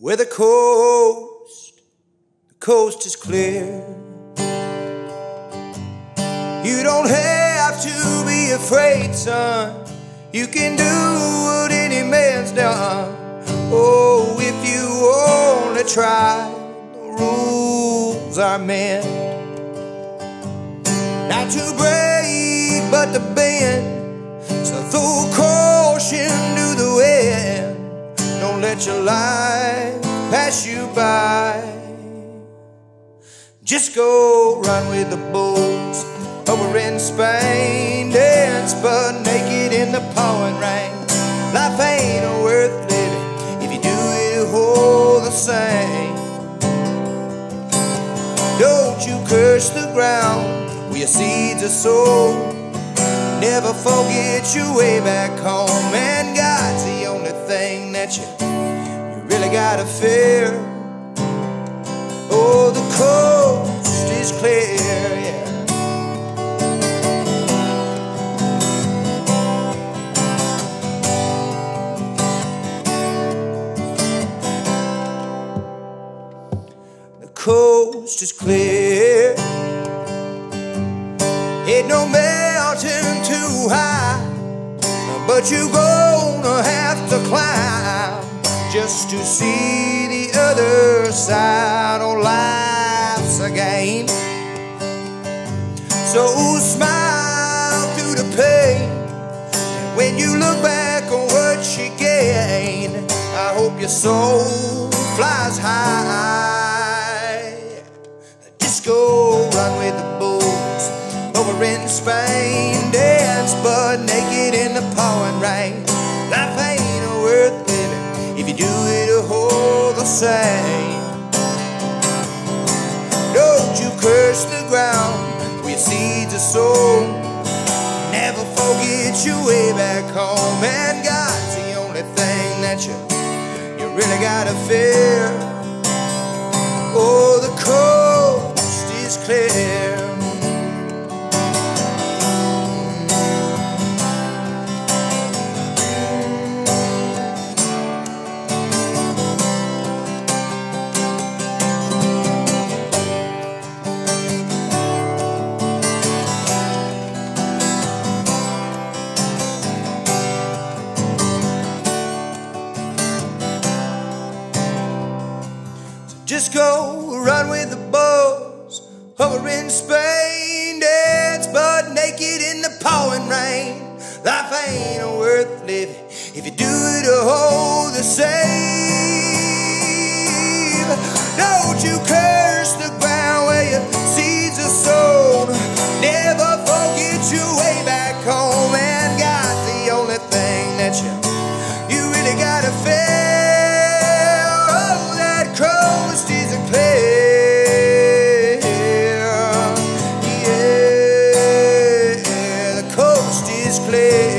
where the coast is clear. You don't have to be afraid, son. You can do what any man's done. Oh, if you only try, the rules are meant not to break, but to bend. So throw caution to the wind. Don't let your life pass you by. Just go run with the bulls over in Spain. Dance but naked in the pouring rain. Life ain't worth living if you do it all the same. Don't you curse the ground where your seeds are sown. Never forget your way back home. And God's the only thing that you really gotta fear. Oh, the coast is clear, yeah. The coast is clear. Ain't no mountain too high, but you're gonna have to climb just to see the other side. Oh, life's a game, so smile through the pain. And when you look back on what you gained, I hope your soul flies high. Go run with the bulls over in Spain. Dance but naked in the pouring rain. Life ain't worth living if you do it all the same. Don't you curse the ground where your seeds are sown. Never forget your way back home. And God's the only thing that you really gotta fear. Oh, the cold is clear. So just go run with the boat over in Spain. Dance but naked in the pouring rain. Life ain't worth living if you do it all the same. Don't you curse the ground where your seeds are sown. Never forget your way back home. And God's the only thing that you really gotta fear. Oh, that coast is clear. Play.